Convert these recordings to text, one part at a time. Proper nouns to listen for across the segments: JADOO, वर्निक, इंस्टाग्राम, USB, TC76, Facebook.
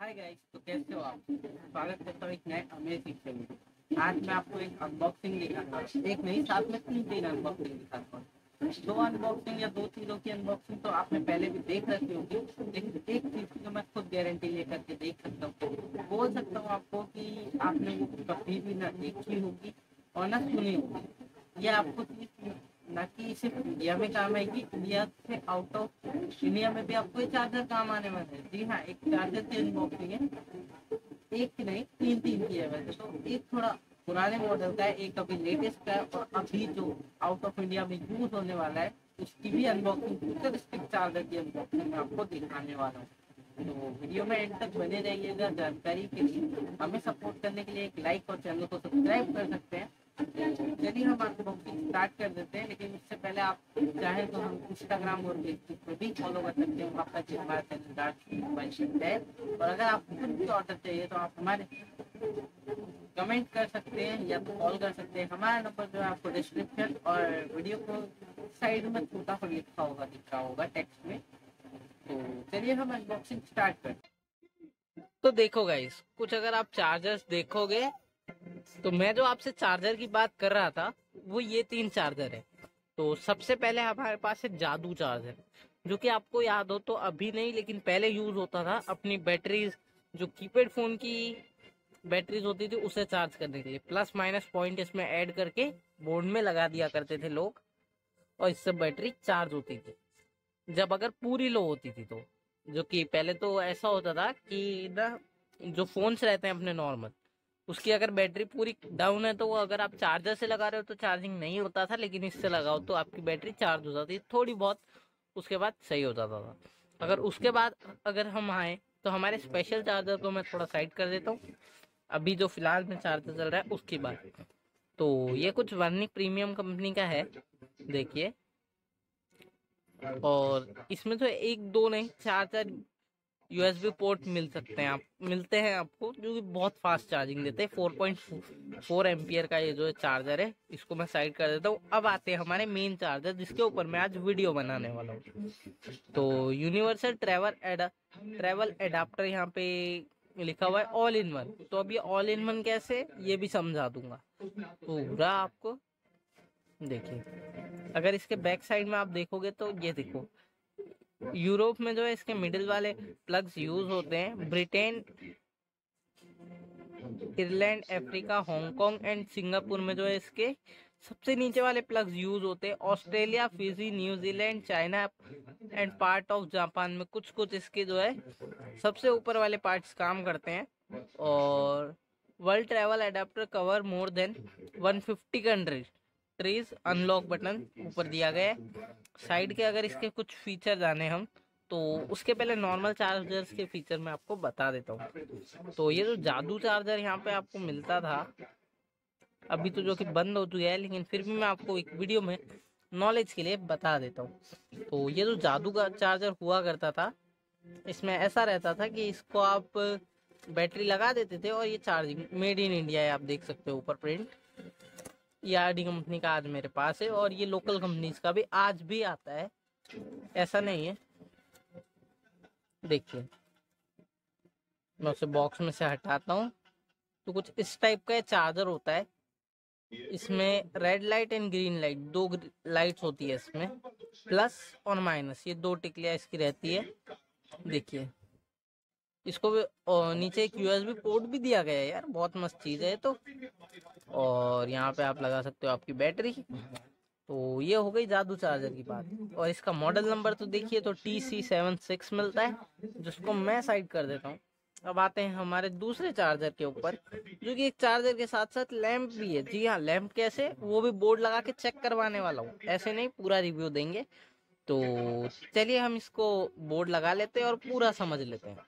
Hi guys, तो कैसे हो आप। स्वागत करता हूँ एक नए अमेजिंग से। आज मैं आपको एक अनबॉक्सिंग दिखाता हूँ, एक नहीं साथ में तीन अनबॉक्सिंग दिखाता हूँ। दो अनबॉक्सिंग या दो चीज़ों की अनबॉक्सिंग तो आपने पहले भी देख रखी होगी, लेकिन एक चीज़ की तो मैं खुद गारंटी लेकर के देख सकता हूँ, बोल सकता हूँ आपको कि आपने वो कभी भी ना देखी होगी और ना सुनी होगी। यह आपको चीज़ ना कि सिर्फ इंडिया में काम आएगी, इंडिया से आउट ऑफ इंडिया में भी आपको चार्जर काम आने वाला है। जी हाँ, एक चार्जर की अनबॉक्सिंग है, एक नहीं तीन की है वैसे तो। एक थोड़ा पुराने मॉडल का है, एक अभी लेटेस्ट का है, और अभी जो आउट ऑफ इंडिया में यूज होने वाला है उसकी भी अनबॉक्सिंग, फ्यूचर स्टिक चार्जर की अनबॉक्सिंग आपको दिखाने वाला हूँ। तो वीडियो में एंड तक बने रहिएगा। जानकारी के लिए हमें सपोर्ट करने के लिए एक लाइक और चैनल को सब्सक्राइब कर सकते हैं। चलिए हम अनबॉक्सिंग स्टार्ट कर देते हैं, लेकिन इससे पहले आप चाहे तो हम इंस्टाग्राम और फेसबुक पर भी फॉलो कर सकते हैं, आपका जो हमारा चैनल JADOO। और अगर आपको कुछ भी ऑर्डर चाहिए तो आप हमारे कमेंट कर सकते हैं या कॉल कर सकते हैं। हमारा नंबर जो है आपको डिस्क्रिप्शन और वीडियो को साइड में छोटा सा लिखा होगा, दिखा होगा टेक्स्ट में। तो चलिए हम अनबॉक्सिंग स्टार्ट करते हैं। तो देखो गाइस, कुछ अगर आप चार्जर्स देखोगे तो मैं जो आपसे चार्जर की बात कर रहा था वो ये तीन चार्जर है। तो सबसे पहले हमारे पास है जादू चार्जर, जो कि आपको याद हो तो अभी नहीं लेकिन पहले यूज होता था अपनी बैटरीज, जो कीपैड फोन की बैटरीज होती थी उसे चार्ज करने के लिए। प्लस माइनस पॉइंट इसमें ऐड करके बोर्ड में लगा दिया करते थे लोग, और इससे बैटरी चार्ज होती थी जब अगर पूरी लो होती थी तो। जो कि पहले तो ऐसा होता था कि ना जो फोन्स रहते हैं अपने नॉर्मल, उसकी अगर बैटरी पूरी डाउन है तो वो अगर आप चार्जर से लगा रहे हो तो चार्जिंग नहीं होता था, लेकिन इससे लगाओ तो आपकी बैटरी चार्ज हो जाती थोड़ी बहुत, उसके बाद सही हो जाता था। अगर उसके बाद अगर हम आए तो हमारे स्पेशल चार्जर को मैं थोड़ा साइड कर देता हूँ, अभी जो फिलहाल में चार्जर चल रहा है उसकी बात। तो ये कुछ वर्निक प्रीमियम कंपनी का है, देखिए। और इसमें तो एक दो नहीं चार्जर USB पोर्ट मिलते हैं आपको, जो कि बहुत फास्ट चार्जिंग देते हैं। 4.4 एम्पियर का ये जो है चार्जर है, इसको मैं साइड कर देता हूँ। अब आते हैं हमारे मेन चार्जर, जिसके ऊपर मैं आज वीडियो बनाने वाला हूँ। तो यूनिवर्सल ट्रैवल एडाप्टर यहाँ पे लिखा हुआ है, ऑल इन वन। तो अब ये ऑल इन वन कैसे, ये भी समझा दूंगा पूरा आपको। देखिए अगर इसके बैक साइड में आप देखोगे तो ये देखो, यूरोप में जो है इसके मिडिल वाले प्लग्स यूज होते हैं। Britain, Ireland, Africa, Hong Kong and Singapore में जो है इसके सबसे नीचे वाले प्लग्स यूज होते हैं। Australia, Fiji, New Zealand, China and part of Japan में कुछ इसके जो है सबसे ऊपर वाले पार्ट्स काम करते हैं। और world travel adapter cover more than 150 countries. Unlock button ऊपर दिया गया है। साइड के अगर इसके कुछ फीचर जाने हम, तो उसके पहले नॉर्मल चार्जर्स के फीचर मैं आपको बता देता हूँ। तो ये जो जादू चार्जर यहाँ पे आपको मिलता था, अभी तो जो कि बंद हो चुका है, लेकिन फिर भी मैं आपको एक वीडियो में नॉलेज के लिए बता देता हूँ। तो ये जो जादू का चार्जर हुआ करता था, इसमें ऐसा रहता था कि इसको आप बैटरी लगा देते थे और ये चार्जिंग, मेड इन इंडिया है, आप देख सकते हो ऊपर प्रिंट। JADOO कंपनी का आज मेरे पास है, और ये लोकल कंपनीज का भी आज भी आता है, ऐसा नहीं है। देखिए मैं उसे बॉक्स में से हटाता हूँ, तो कुछ इस टाइप का चार्जर होता है। इसमें red light and green light, दो लाइट्स होती है इसमें, प्लस और माइनस, ये दो टिकलियाँ इसकी रहती है। देखिए इसको भी, और नीचे एक USB पोर्ट भी दिया गया है यार, बहुत मस्त चीज़ है तो। और यहाँ पे आप लगा सकते हो आपकी बैटरी। तो ये हो गई जादू चार्जर की बात। और इसका मॉडल नंबर तो देखिए, तो TC76 मिलता है, जिसको मैं साइड कर देता हूँ। अब आते हैं हमारे दूसरे चार्जर के ऊपर, जो कि एक चार्जर के साथ साथ लैंप भी है। जी हाँ, लैंप कैसे, वो भी बोर्ड लगा के चेक करवाने वाला हूँ, ऐसे नहीं पूरा रिव्यू देंगे। तो चलिए हम इसको बोर्ड लगा लेते हैं और पूरा समझ लेते हैं।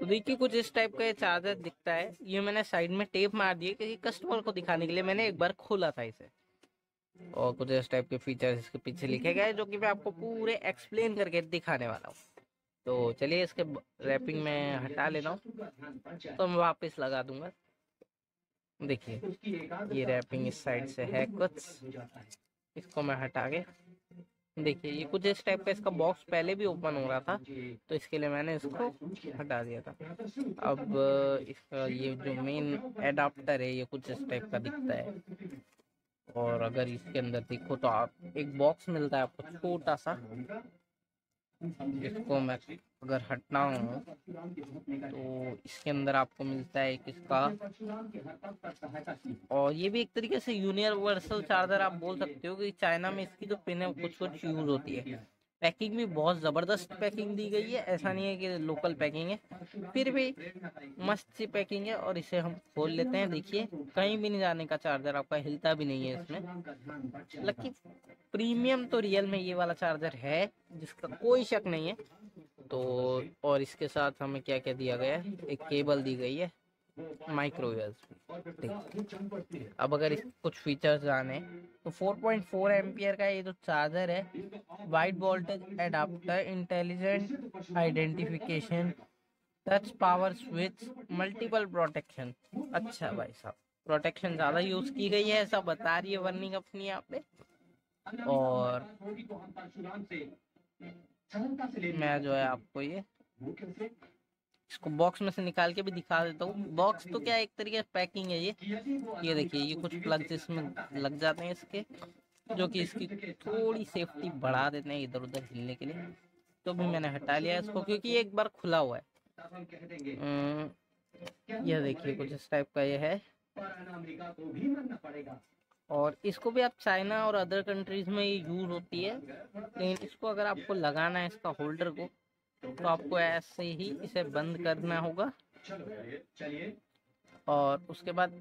तो देखिए कुछ इस टाइप का ये चार्जर दिखता है। ये मैंने साइड में टेप मार दिए क्योंकि कस्टमर को दिखाने के लिए मैंने एक बार खोला था इसे। और कुछ इस टाइप के फीचर्स इसके पीछे लिखे गए, जो कि मैं आपको पूरे एक्सप्लेन करके दिखाने वाला हूँ। तो चलिए इसके रैपिंग में हटा लेता हूँ, तो मैं वापस लगा दूंगा। देखिए ये रैपिंग इस साइड से है कुछ, इसको मैं हटा के देखिए ये कुछ इस टाइप का इसका बॉक्स पहले भी ओपन हो रहा था तो इसके लिए मैंने इसको हटा दिया था। अब इसका ये जो मेन एडाप्टर है ये कुछ इस टाइप का दिखता है और अगर इसके अंदर देखो तो आप एक बॉक्स मिलता है आपको छोटा सा, इसको मैं अगर हटना हो तो इसके अंदर आपको मिलता है इसका, और ये भी एक तरीके से यूनिवर्सल चार्जर आप बोल सकते हो कि चाइना में इसकी जो पिन है कुछ कुछ यूज होती है। पैकिंग भी बहुत ज़बरदस्त पैकिंग दी गई है, ऐसा नहीं है कि लोकल पैकिंग है, फिर भी मस्त सी पैकिंग है। और इसे हम खोल लेते हैं, देखिए कहीं भी नहीं जाने का, चार्जर आपका हिलता भी नहीं है इसमें। लेकिन प्रीमियम तो रियल में ये वाला चार्जर है जिसका कोई शक नहीं है। तो और इसके साथ हमें क्या क्या दिया गया है, एक केबल दी गई है माइक्रोवेव। अब अगर इस कुछ फीचर्स आने तो 4.4 एम्पियर का ये जो चार्जर है, wide voltage adapter, intelligent identification, touch power switch, multiple protection. अच्छा भाई साहब प्रोटेक्शन ज़्यादा यूज की गई है ऐसा बता रही है वर्निंग अपनी यहाँ पे। और मैं जो है आपको ये इसको बॉक्स में से निकाल के भी दिखा देता हूँ। बॉक्स तो क्या एक तरीके से पैकिंग है ये देखिए ये कुछ प्लग्स इसमें लग जाते हैं इसके, जो कि इसकी थोड़ी सेफ्टी बढ़ा देते हैं इधर उधर हिलने के लिए। तो भी मैंने हटा लिया इसको क्योंकि एक बार खुला हुआ है। यह देखिए कुछ इस टाइप का ये है, और इसको भी आप चाइना और अदर कंट्रीज में ये यूज होती है, लेकिन इसको अगर आपको लगाना है इसका होल्डर को तो आपको ऐसे ही इसे बंद करना होगा और उसके बाद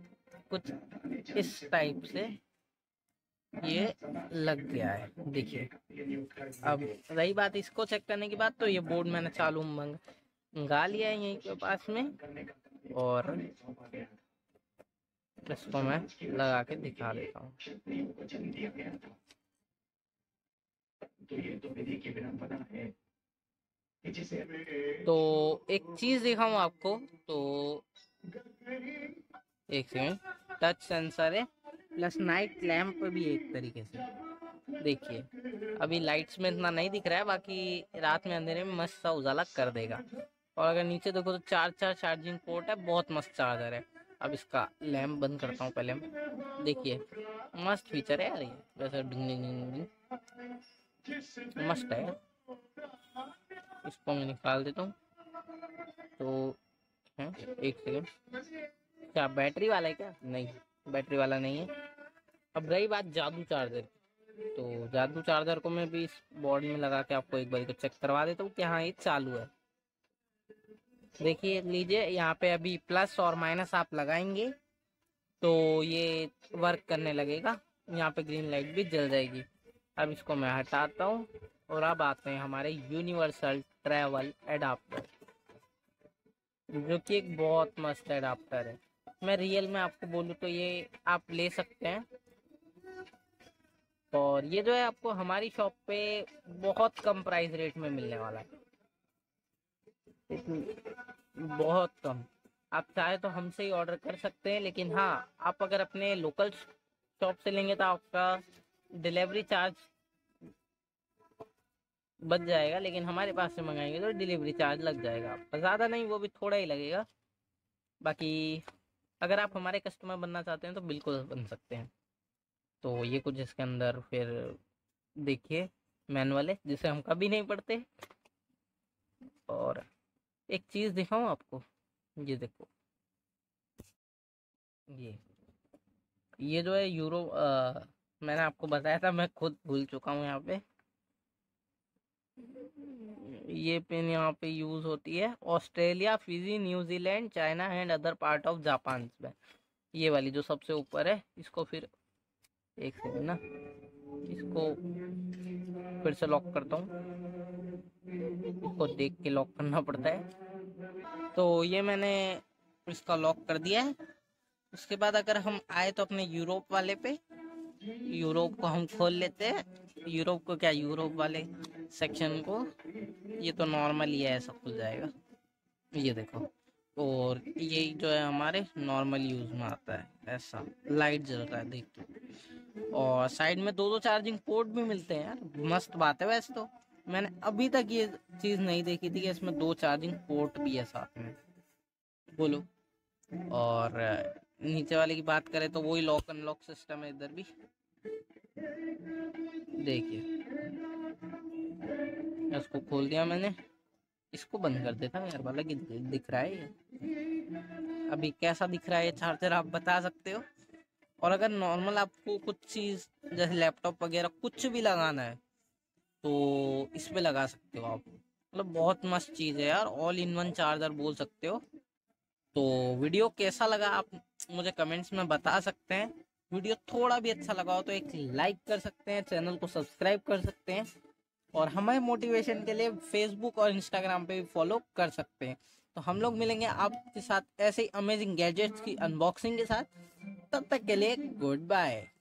कुछ इस टाइप से ये लग गया है देखिए। अब रही बात इसको चेक करने की बात, तो ये बोर्ड मैंने चालू मंगा लिया है यहीं के पास में, और इसको मैं लगा के दिखा देता हूँ। तो एक चीज दिखाऊं आपको, तो एक सेकेंड, टच सेंसर है प्लस नाइट लैम्प भी एक तरीके से। देखिए अभी लाइट्स में इतना नहीं दिख रहा है, बाकी रात में अंधेरे में मस्त सा उजाला कर देगा। और अगर नीचे देखो तो चार चार्जिंग पोर्ट है, बहुत मस्त चार्जर है। अब इसका लैम्प बंद करता हूँ पहले मैं, देखिए मस्त फीचर है यार ये, वैसे डिंग मस्त है। इसको मैं निकाल देता हूँ तो एक सेकेंड, क्या बैटरी वाला है क्या? नहीं बैटरी वाला नहीं है। अब रही बात जादू चार्जर, तो जादू चार्जर को मैं भी इस बोर्ड में लगा के आपको एक बार को चेक करवा देता हूँ कि हाँ ये चालू है। देखिए लीजिए यहाँ पे अभी प्लस और माइनस आप लगाएंगे तो ये वर्क करने लगेगा, यहाँ पे ग्रीन लाइट भी जल जाएगी। अब इसको मैं हटाता हूँ और अब आते हैं हमारे यूनिवर्सल ट्रैवल एडाप्टर, जो कि एक बहुत मस्त एडाप्टर है। मैं रियल में आपको बोलूँ तो ये आप ले सकते हैं, और ये जो है आपको हमारी शॉप पे बहुत कम प्राइस रेट में मिलने वाला है, बहुत कम। आप चाहे तो हमसे ही ऑर्डर कर सकते हैं, लेकिन हाँ आप अगर अपने लोकल शॉप से लेंगे तो आपका डिलीवरी चार्ज बच जाएगा, लेकिन हमारे पास से मंगाएंगे तो डिलीवरी चार्ज लग जाएगा आपका, ज़्यादा नहीं वो भी थोड़ा ही लगेगा। बाकी अगर आप हमारे कस्टमर बनना चाहते हैं तो बिल्कुल बन सकते हैं। तो ये कुछ इसके अंदर फिर देखिए मैनुअल है जिसे हम कभी नहीं पढ़ते। और एक चीज़ दिखाऊं आपको, ये देखो ये जो है यूरो मैंने आपको बताया था, मैं खुद भूल चुका हूँ। यहाँ पे ये पिन यहाँ पे यूज होती है Australia, Fiji, New Zealand, China and other part of Japan में। ये वाली जो सबसे ऊपर है इसको फिर एक सेकंड ना, इसको फिर से लॉक करता हूँ, इसको देख के लॉक करना पड़ता है। तो ये मैंने इसका लॉक कर दिया है। उसके बाद अगर हम आए तो अपने यूरोप वाले पे, यूरोप को हम खोल लेते हैं, यूरोप को क्या यूरोप वाले सेक्शन को, ये तो नॉर्मल ही है सब कुछ जाएगा। ये देखो और ये जो है हमारे नॉर्मल यूज में आता है, ऐसा लाइट जल रहा है देखिए। और साइड में दो चार्जिंग पोर्ट भी मिलते हैं यार, मस्त बात है। वैसे तो मैंने अभी तक ये चीज नहीं देखी थी कि इसमें दो चार्जिंग पोर्ट भी है साथ में, बोलो। और नीचे वाले की बात करें तो वही लॉक अनलॉक सिस्टम है इधर भी, देखिए। इसको खोल दिया मैंने, इसको बंद कर देता हूँ यार, वाला कि दिख रहा है ये। अभी कैसा दिख रहा है ये चार्जर आप बता सकते हो। और अगर नॉर्मल आपको कुछ चीज जैसे लैपटॉप वगैरह कुछ भी लगाना है तो इस पे लगा सकते हो आप, मतलब बहुत मस्त चीज है यार, ऑल इन वन चार्जर बोल सकते हो। तो वीडियो कैसा लगा आप मुझे कमेंट्स में बता सकते हैं। वीडियो थोड़ा भी अच्छा लगा हो तो एक लाइक कर सकते हैं, चैनल को सब्सक्राइब कर सकते हैं, और हमें मोटिवेशन के लिए फेसबुक और इंस्टाग्राम पे भी फॉलो कर सकते हैं। तो हम लोग मिलेंगे आपके साथ ऐसे ही अमेजिंग गैजेट्स की अनबॉक्सिंग के साथ, तब तक के लिए गुड बाय।